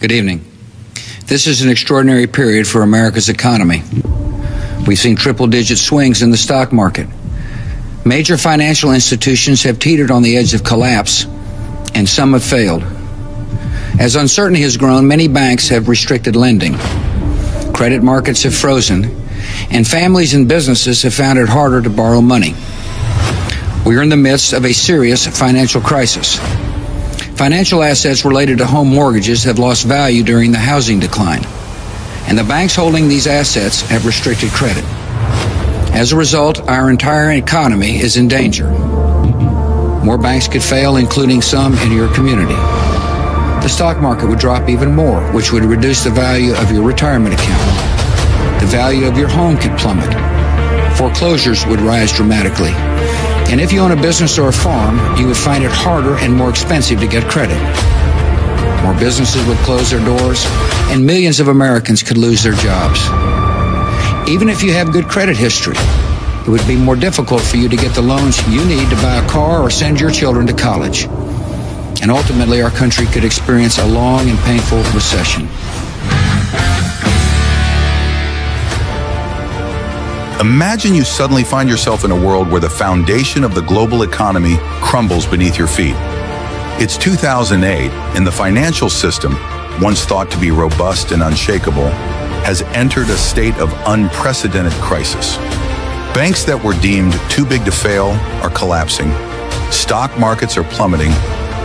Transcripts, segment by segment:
Good evening. This is an extraordinary period for America's economy. We've seen triple-digit swings in the stock market. Major financial institutions have teetered on the edge of collapse, and some have failed. As uncertainty has grown, many banks have restricted lending. Credit markets have frozen, and families and businesses have found it harder to borrow money. We are in the midst of a serious financial crisis. Financial assets related to home mortgages have lost value during the housing decline, and the banks holding these assets have restricted credit. As a result, our entire economy is in danger. More banks could fail, including some in your community. The stock market would drop even more, which would reduce the value of your retirement account. The value of your home could plummet. Foreclosures would rise dramatically. And if you own a business or a farm, you would find it harder and more expensive to get credit. More businesses would close their doors, and millions of Americans could lose their jobs. Even if you have good credit history, it would be more difficult for you to get the loans you need to buy a car or send your children to college. And ultimately, our country could experience a long and painful recession. Imagine you suddenly find yourself in a world where the foundation of the global economy crumbles beneath your feet. It's 2008, and the financial system, once thought to be robust and unshakable, has entered a state of unprecedented crisis. Banks that were deemed too big to fail are collapsing, stock markets are plummeting,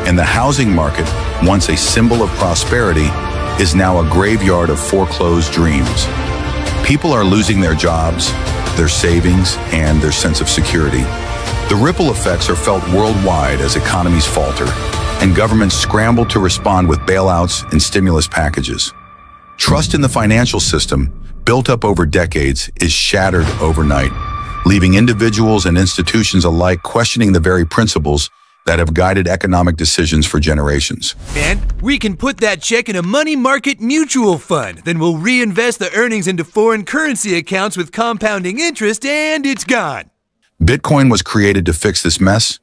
and the housing market, once a symbol of prosperity, is now a graveyard of foreclosed dreams. People are losing their jobs, their savings, and their sense of security. The ripple effects are felt worldwide as economies falter and governments scramble to respond with bailouts and stimulus packages. Trust in the financial system, built up over decades, is shattered overnight, leaving individuals and institutions alike questioning the very principles that have guided economic decisions for generations. Man, we can put that check in a money market mutual fund, then we'll reinvest the earnings into foreign currency accounts with compounding interest, and it's gone. Bitcoin was created to fix this mess,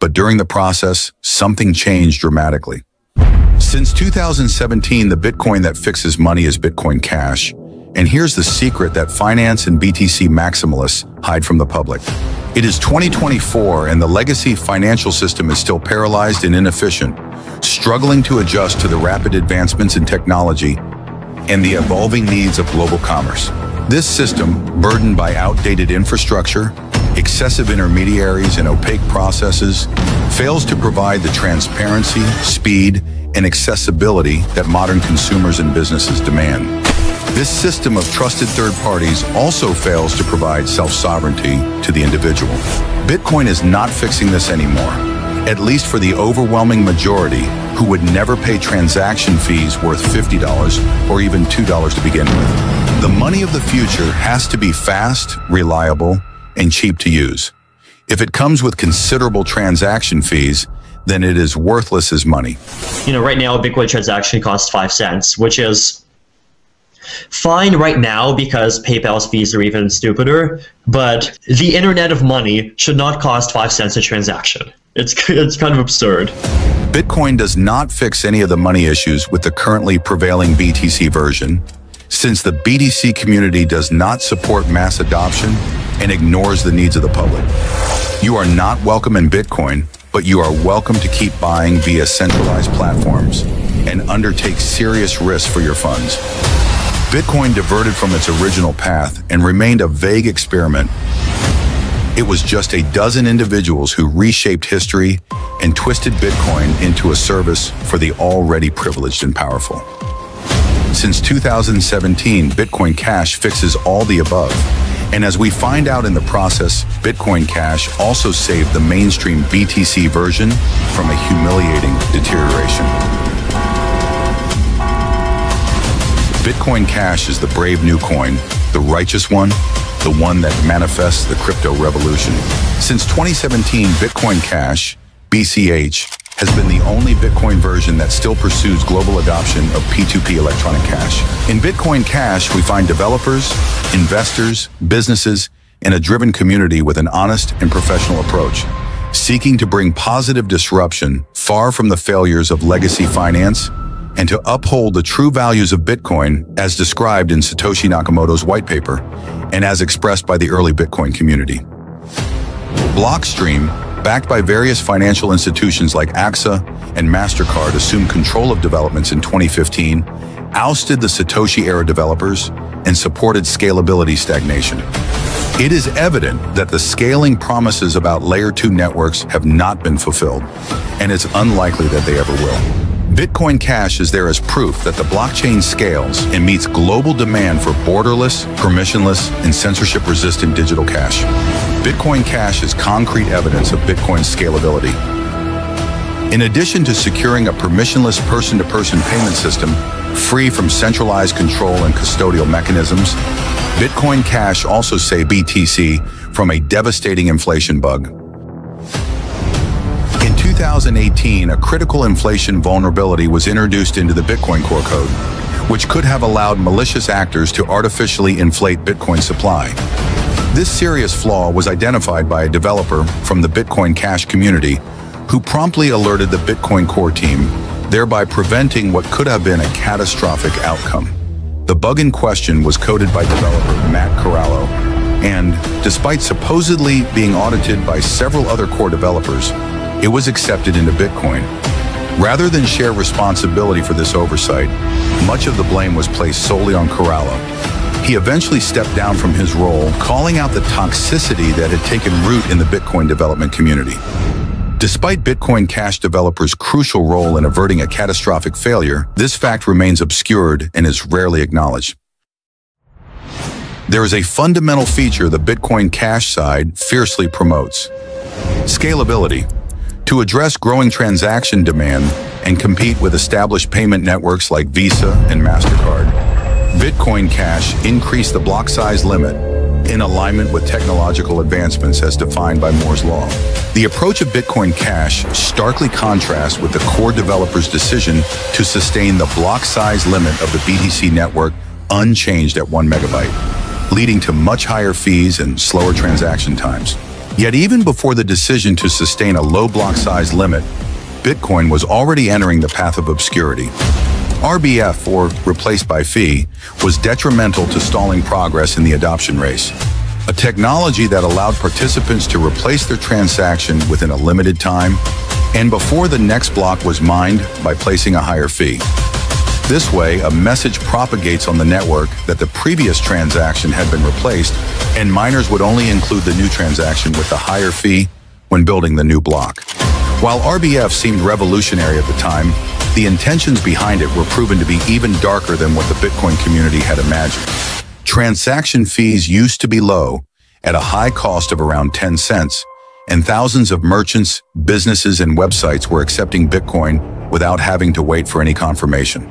but during the process, something changed dramatically. Since 2017, the Bitcoin that fixes money is Bitcoin Cash. And here's the secret that finance and BTC maximalists hide from the public. It is 2024, and the legacy financial system is still paralyzed and inefficient, struggling to adjust to the rapid advancements in technology and the evolving needs of global commerce. This system, burdened by outdated infrastructure, excessive intermediaries, and opaque processes, fails to provide the transparency, speed, and accessibility that modern consumers and businesses demand. This system of trusted third parties also fails to provide self-sovereignty to the individual. Bitcoin is not fixing this anymore, at least for the overwhelming majority who would never pay transaction fees worth $50 or even $2 to begin with. The money of the future has to be fast, reliable, and cheap to use. If it comes with considerable transaction fees, then it is worthless as money. You know, right now, a Bitcoin transaction costs 5 cents, which is fine right now because PayPal's fees are even stupider, but the internet of money should not cost 5 cents a transaction. It's kind of absurd. Bitcoin does not fix any of the money issues with the currently prevailing BTC version, since the BTC community does not support mass adoption and ignores the needs of the public. You are not welcome in Bitcoin, but you are welcome to keep buying via centralized platforms and undertake serious risks for your funds. Bitcoin diverted from its original path and remained a vague experiment. It was just a dozen individuals who reshaped history and twisted Bitcoin into a service for the already privileged and powerful. Since 2017, Bitcoin Cash fixes all the above. And as we find out in the process, Bitcoin Cash also saved the mainstream BTC version from a humiliating deterioration. Bitcoin Cash is the brave new coin, the righteous one, the one that manifests the crypto revolution. Since 2017, Bitcoin Cash, BCH, has been the only Bitcoin version that still pursues global adoption of P2P electronic cash. In Bitcoin Cash, we find developers, investors, businesses, and a driven community with an honest and professional approach, seeking to bring positive disruption far from the failures of legacy finance and to uphold the true values of Bitcoin as described in Satoshi Nakamoto's white paper and as expressed by the early Bitcoin community. Blockstream, backed by various financial institutions like AXA and MasterCard, assumed control of developments in 2015, ousted the Satoshi-era developers, and supported scalability stagnation. It is evident that the scaling promises about Layer 2 networks have not been fulfilled, and it's unlikely that they ever will. Bitcoin Cash is there as proof that the blockchain scales and meets global demand for borderless, permissionless, and censorship-resistant digital cash. Bitcoin Cash is concrete evidence of Bitcoin's scalability. In addition to securing a permissionless person-to-person payment system, free from centralized control and custodial mechanisms, Bitcoin Cash also saved BTC from a devastating inflation bug. In 2018, a critical inflation vulnerability was introduced into the Bitcoin Core code, which could have allowed malicious actors to artificially inflate Bitcoin supply. This serious flaw was identified by a developer from the Bitcoin Cash community, who promptly alerted the Bitcoin Core team, thereby preventing what could have been a catastrophic outcome. The bug in question was coded by developer Matt Corallo, and despite supposedly being audited by several other core developers, it was accepted into Bitcoin. Rather than share responsibility for this oversight, much of the blame was placed solely on Corallo. He eventually stepped down from his role, calling out the toxicity that had taken root in the Bitcoin development community. Despite Bitcoin Cash developers' crucial role in averting a catastrophic failure, this fact remains obscured and is rarely acknowledged. There is a fundamental feature the Bitcoin Cash side fiercely promotes: scalability. To address growing transaction demand and compete with established payment networks like Visa and MasterCard, Bitcoin Cash increased the block size limit in alignment with technological advancements as defined by Moore's Law. The approach of Bitcoin Cash starkly contrasts with the core developers' decision to sustain the block size limit of the BTC network unchanged at 1 megabyte, leading to much higher fees and slower transaction times. Yet even before the decision to sustain a low block size limit, Bitcoin was already entering the path of obscurity. RBF, or replaced by fee, was detrimental to stalling progress in the adoption race, a technology that allowed participants to replace their transaction within a limited time and before the next block was mined by placing a higher fee. This way, a message propagates on the network that the previous transaction had been replaced, and miners would only include the new transaction with the higher fee when building the new block. While RBF seemed revolutionary at the time, the intentions behind it were proven to be even darker than what the Bitcoin community had imagined. Transaction fees used to be low, at a high cost of around 10 cents, and thousands of merchants, businesses, and websites were accepting Bitcoin without having to wait for any confirmation.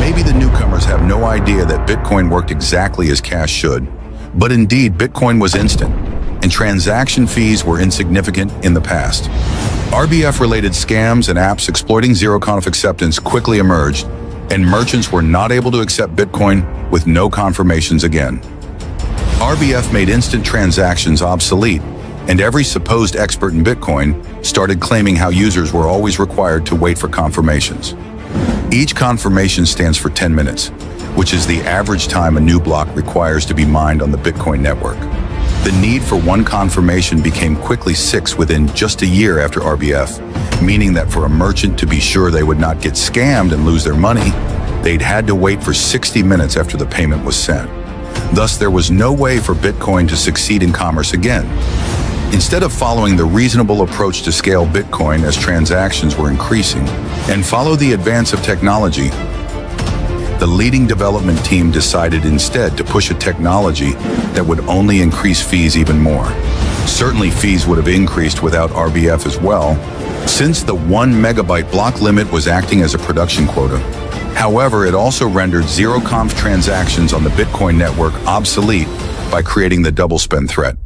Maybe the newcomers have no idea that Bitcoin worked exactly as cash should, but indeed Bitcoin was instant, and transaction fees were insignificant in the past. RBF-related scams and apps exploiting zero-conf acceptance quickly emerged, and merchants were not able to accept Bitcoin with no confirmations again. RBF made instant transactions obsolete, and every supposed expert in Bitcoin started claiming how users were always required to wait for confirmations. Each confirmation stands for 10 minutes, which is the average time a new block requires to be mined on the Bitcoin network. The need for one confirmation became quickly 6 within just a year after RBF, meaning that for a merchant to be sure they would not get scammed and lose their money, they'd had to wait for 60 minutes after the payment was sent. Thus, there was no way for Bitcoin to succeed in commerce again. Instead of following the reasonable approach to scale Bitcoin as transactions were increasing and follow the advance of technology, the leading development team decided instead to push a technology that would only increase fees even more. Certainly fees would have increased without RBF as well, since the 1 megabyte block limit was acting as a production quota. However, it also rendered zero-conf transactions on the Bitcoin network obsolete by creating the double spend threat.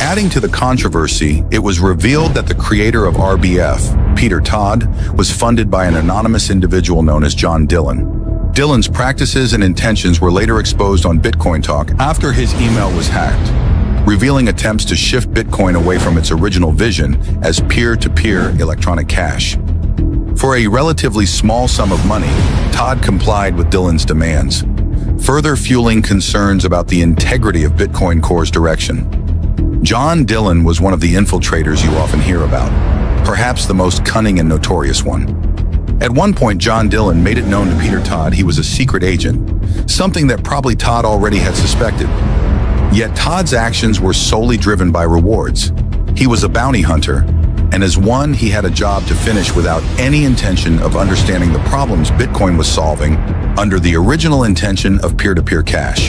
Adding to the controversy, it was revealed that the creator of RBF, Peter Todd, was funded by an anonymous individual known as John Dillon. Dillon's practices and intentions were later exposed on Bitcoin Talk after his email was hacked, revealing attempts to shift Bitcoin away from its original vision as peer-to-peer electronic cash. For a relatively small sum of money, Todd complied with Dillon's demands, further fueling concerns about the integrity of Bitcoin Core's direction. John Dillon was one of the infiltrators you often hear about, perhaps the most cunning and notorious one. At one point, John Dillon made it known to Peter Todd he was a secret agent, something that probably Todd already had suspected. Yet Todd's actions were solely driven by rewards. He was a bounty hunter, and as one, he had a job to finish without any intention of understanding the problems Bitcoin was solving under the original intention of peer-to-peer cash.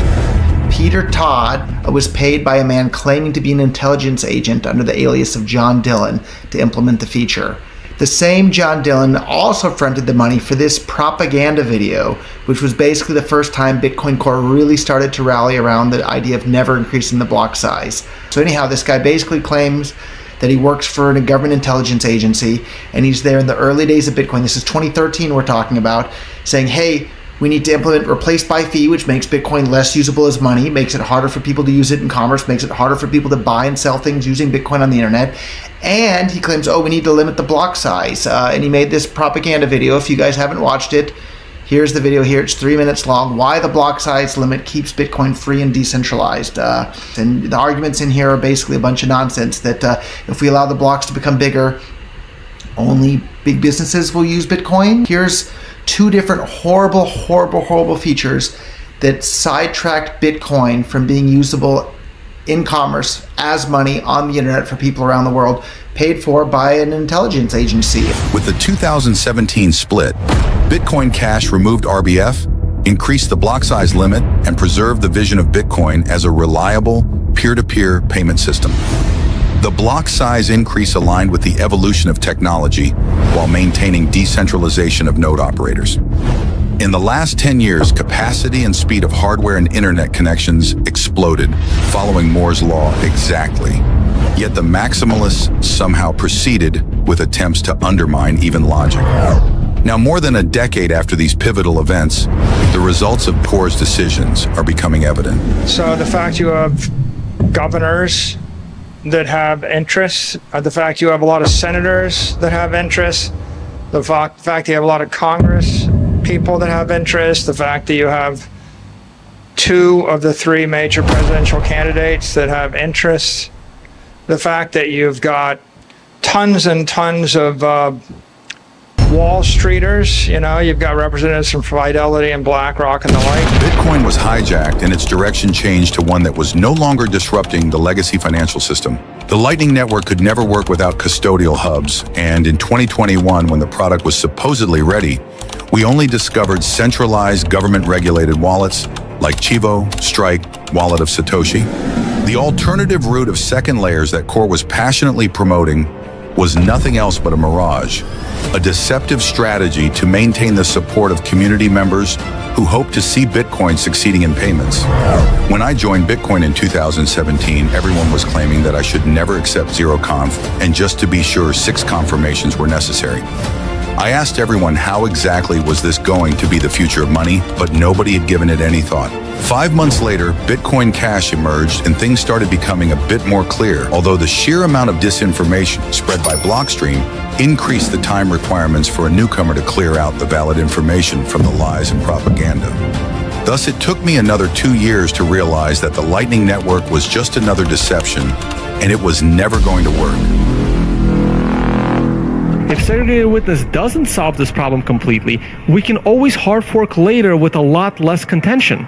Peter Todd was paid by a man claiming to be an intelligence agent under the alias of John Dillon to implement the feature. The same John Dillon also fronted the money for this propaganda video, which was basically the first time Bitcoin Core really started to rally around the idea of never increasing the block size. So anyhow, this guy basically claims that he works for a government intelligence agency, and he's there in the early days of Bitcoin. This is 2013 we're talking about, saying, hey, we need to implement replace by fee, which makes Bitcoin less usable as money, makes it harder for people to use it in commerce, makes it harder for people to buy and sell things using Bitcoin on the internet. And he claims, oh, we need to limit the block size. And he made this propaganda video. If you guys haven't watched it, here's the video here. It's 3 minutes long. Why the block size limit keeps Bitcoin free and decentralized. And the arguments in here are basically a bunch of nonsense that if we allow the blocks to become bigger, only big businesses will use Bitcoin. Here's two different horrible, horrible, horrible features that sidetracked Bitcoin from being usable in commerce as money on the internet for people around the world, paid for by an intelligence agency. With the 2017 split, Bitcoin Cash removed RBF, increased the block size limit, and preserved the vision of Bitcoin as a reliable peer-to-peer payment system. The block size increase aligned with the evolution of technology while maintaining decentralization of node operators. In the last 10 years, capacity and speed of hardware and internet connections exploded, following Moore's Law exactly. Yet the maximalists somehow proceeded with attempts to undermine even logic. Now, more than a decade after these pivotal events, the results of Core's decisions are becoming evident. So the fact you have governors that have interests, the fact you have a lot of senators that have interests, the fact you have a lot of Congress people that have interests, the fact that you have two of the three major presidential candidates that have interests, the fact that you've got tons and tons of Wall Streeters, you know, you've got representatives from Fidelity and BlackRock and the like. Bitcoin was hijacked and its direction changed to one that was no longer disrupting the legacy financial system. The Lightning Network could never work without custodial hubs, and in 2021, when the product was supposedly ready, we only discovered centralized government-regulated wallets like Chivo, Strike, Wallet of Satoshi. The alternative route of second layers that Core was passionately promoting was nothing else but a mirage, a deceptive strategy to maintain the support of community members who hoped to see Bitcoin succeeding in payments. When I joined Bitcoin in 2017, everyone was claiming that I should never accept zero conf, and just to be sure, 6 confirmations were necessary. I asked everyone how exactly was this going to be the future of money, but nobody had given it any thought. 5 months later, Bitcoin Cash emerged and things started becoming a bit more clear, although the sheer amount of disinformation spread by Blockstream increased the time requirements for a newcomer to clear out the valid information from the lies and propaganda. Thus, it took me another 2 years to realize that the Lightning Network was just another deception, and it was never going to work. If Segregated Witness doesn't solve this problem completely, we can always hard fork later with a lot less contention.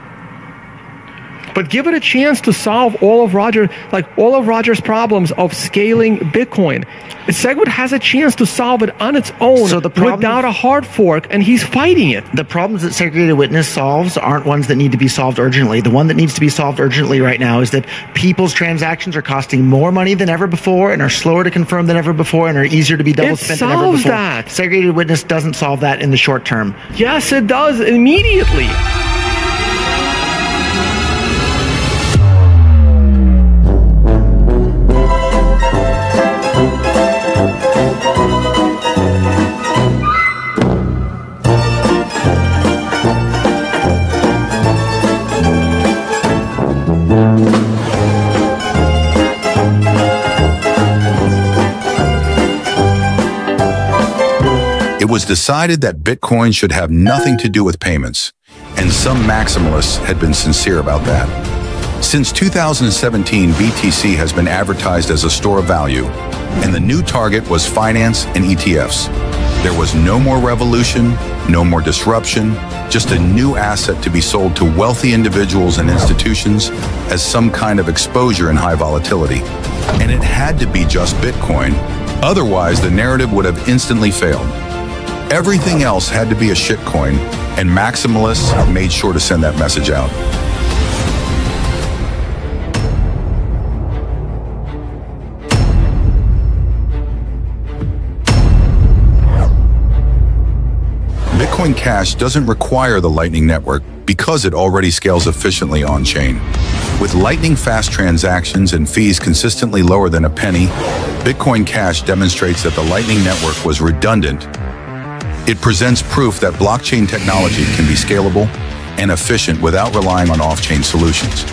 But give it a chance to solve all of Roger's problems of scaling Bitcoin. SegWit has a chance to solve it on its own without a hard fork, and he's fighting it. The problems that Segregated Witness solves aren't ones that need to be solved urgently. The one that needs to be solved urgently right now is that people's transactions are costing more money than ever before and are slower to confirm than ever before and are easier to be double spent than ever before. Segregated Witness doesn't solve that in the short term. Yes, it does immediately. decided that Bitcoin should have nothing to do with payments, and some maximalists had been sincere about that. Since 2017, BTC has been advertised as a store of value, and the new target was finance and ETFs. There was no more revolution, no more disruption, just a new asset to be sold to wealthy individuals and institutions as some kind of exposure in high volatility. And it had to be just Bitcoin, otherwise the narrative would have instantly failed. Everything else had to be a shitcoin, and maximalists have made sure to send that message out. Bitcoin Cash doesn't require the Lightning Network because it already scales efficiently on-chain. With lightning-fast transactions and fees consistently lower than a penny, Bitcoin Cash demonstrates that the Lightning Network was redundant. It presents proof that blockchain technology can be scalable and efficient without relying on off-chain solutions.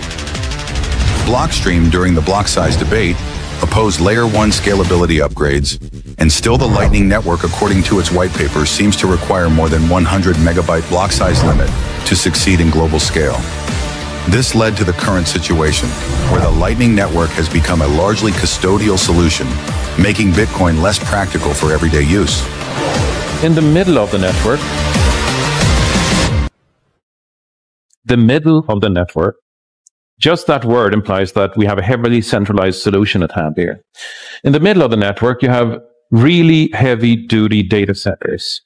Blockstream, during the block size debate, opposed Layer 1 scalability upgrades, and still the Lightning Network, according to its white paper, seems to require more than 100 megabyte block size limit to succeed in global scale. This led to the current situation, where the Lightning Network has become a largely custodial solution, making Bitcoin less practical for everyday use. In the middle of the network, just that word implies that we have a heavily centralized solution at hand here. In the middle of the network, you have really heavy-duty data centers.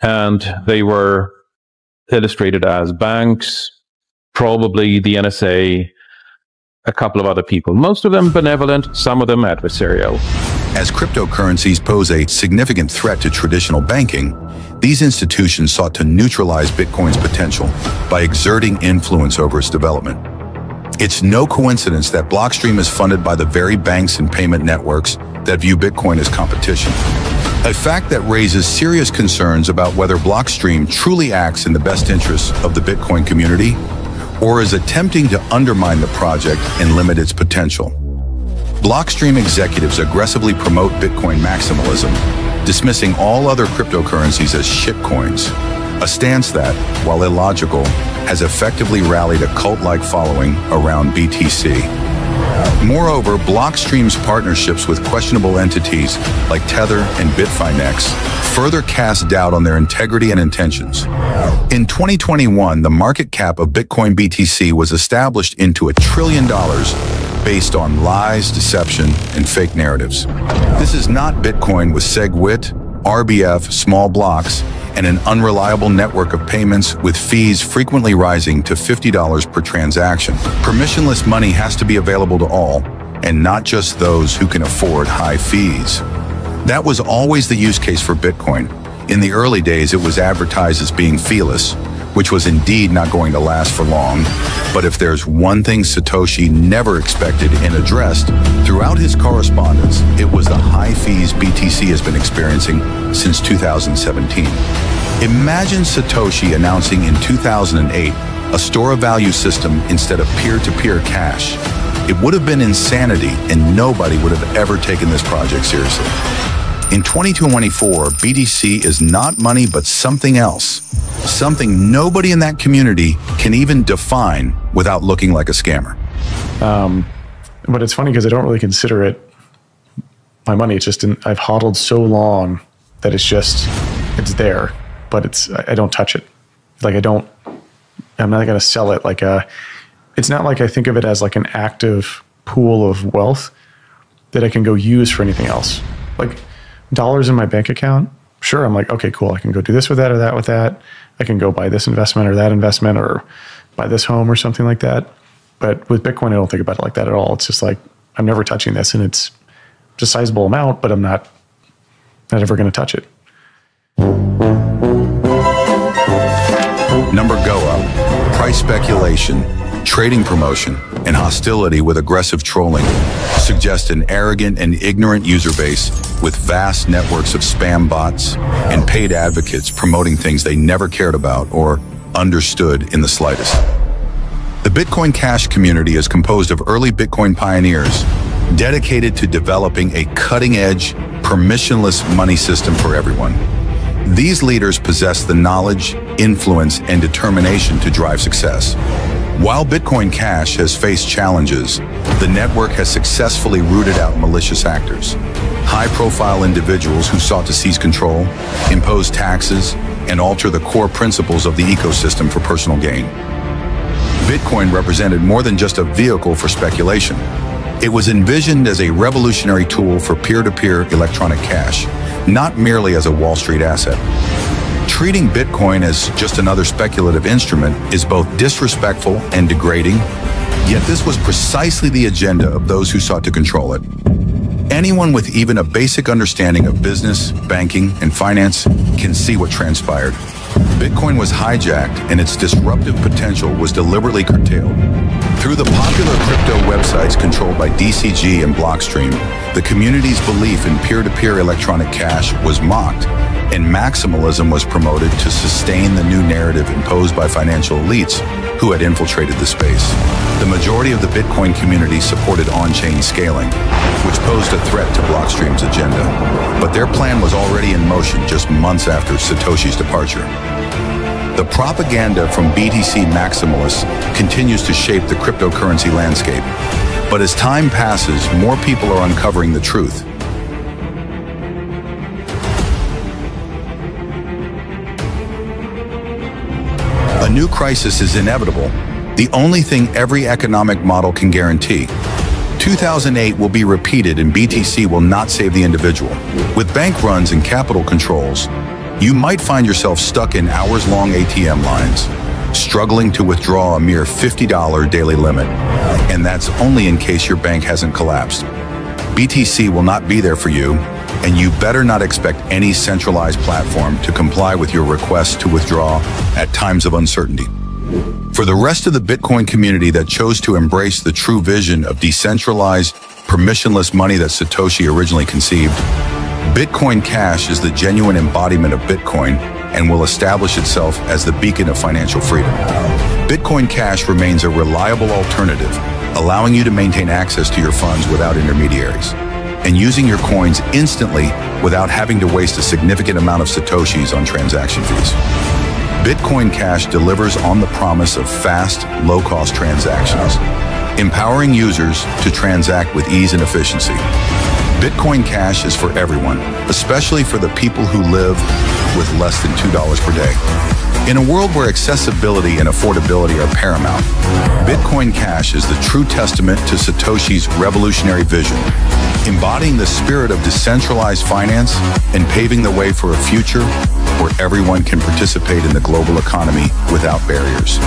And they were illustrated as banks, probably the NSA, a couple of other people. Most of them benevolent, some of them adversarial. As cryptocurrencies pose a significant threat to traditional banking, these institutions sought to neutralize Bitcoin's potential by exerting influence over its development. It's no coincidence that Blockstream is funded by the very banks and payment networks that view Bitcoin as competition, a fact that raises serious concerns about whether Blockstream truly acts in the best interests of the Bitcoin community or is attempting to undermine the project and limit its potential. Blockstream executives aggressively promote Bitcoin maximalism, dismissing all other cryptocurrencies as shitcoins, a stance that, while illogical, has effectively rallied a cult-like following around BTC. Moreover, Blockstream's partnerships with questionable entities like Tether and Bitfinex further cast doubt on their integrity and intentions. In 2021, the market cap of Bitcoin BTC was established into $1 trillion based on lies, deception, and fake narratives. This is not Bitcoin with SegWit, RBF, small blocks, and an unreliable network of payments with fees frequently rising to $50 per transaction. Permissionless money has to be available to all, and not just those who can afford high fees. That was always the use case for Bitcoin. In the early days, it was advertised as being feeless, which was indeed not going to last for long. But if there's one thing Satoshi never expected and addressed throughout his correspondence, it was the high fees BTC has been experiencing since 2017. Imagine Satoshi announcing in 2008 a store of value system instead of peer-to-peer cash. It would have been insanity, and nobody would have ever taken this project seriously. In 2024, BTC is not money but something else, something nobody in that community can even define without looking like a scammer. But it's funny because I don't really consider it my money. It's just I've hodled so long that it's just, it's there, but it's, I don't touch it. Like I'm not going to sell it. Like it's not like I think of it as like an active pool of wealth that I can go use for anything else. Like, dollars in my bank account, sure, I'm like, okay, cool, I can go do this with that or that with that. I can go buy this investment or that investment or buy this home or something like that. But with Bitcoin, I don't think about it like that at all. It's just like, I'm never touching this, and it's a sizable amount, but I'm not ever going to touch it. Number go up, price speculation, trading promotion, and hostility with aggressive trolling suggest an arrogant and ignorant user base with vast networks of spam bots and paid advocates promoting things they never cared about or understood in the slightest. The Bitcoin Cash community is composed of early Bitcoin pioneers dedicated to developing a cutting-edge, permissionless money system for everyone. These leaders possess the knowledge, influence, and determination to drive success. While Bitcoin Cash has faced challenges, the network has successfully rooted out malicious actors. High-profile individuals who sought to seize control, impose taxes, and alter the core principles of the ecosystem for personal gain. Bitcoin represented more than just a vehicle for speculation. It was envisioned as a revolutionary tool for peer-to-peer electronic cash, not merely as a Wall Street asset. Treating Bitcoin as just another speculative instrument is both disrespectful and degrading, yet this was precisely the agenda of those who sought to control it. Anyone with even a basic understanding of business, banking, and finance can see what transpired. Bitcoin was hijacked and its disruptive potential was deliberately curtailed. Through the popular crypto websites controlled by DCG and Blockstream, the community's belief in peer-to-peer electronic cash was mocked, and maximalism was promoted to sustain the new narrative imposed by financial elites who had infiltrated the space. The majority of the Bitcoin community supported on-chain scaling, which posed a threat to Blockstream's agenda. But their plan was already in motion just months after Satoshi's departure. The propaganda from BTC maximalists continues to shape the cryptocurrency landscape. But as time passes, more people are uncovering the truth. A new crisis is inevitable, the only thing every economic model can guarantee. 2008 will be repeated and BTC will not save the individual. With bank runs and capital controls, you might find yourself stuck in hours-long ATM lines, struggling to withdraw a mere $50 daily limit, and that's only in case your bank hasn't collapsed. BTC will not be there for you, and you better not expect any centralized platform to comply with your request to withdraw at times of uncertainty. For the rest of the Bitcoin community that chose to embrace the true vision of decentralized, permissionless money that Satoshi originally conceived, Bitcoin Cash is the genuine embodiment of Bitcoin and will establish itself as the beacon of financial freedom. Bitcoin Cash remains a reliable alternative, allowing you to maintain access to your funds without intermediaries, and using your coins instantly without having to waste a significant amount of Satoshis on transaction fees. Bitcoin Cash delivers on the promise of fast, low-cost transactions, empowering users to transact with ease and efficiency. Bitcoin Cash is for everyone, especially for the people who live with less than $2 per day. In a world where accessibility and affordability are paramount, Bitcoin Cash is the true testament to Satoshi's revolutionary vision, embodying the spirit of decentralized finance and paving the way for a future where everyone can participate in the global economy without barriers.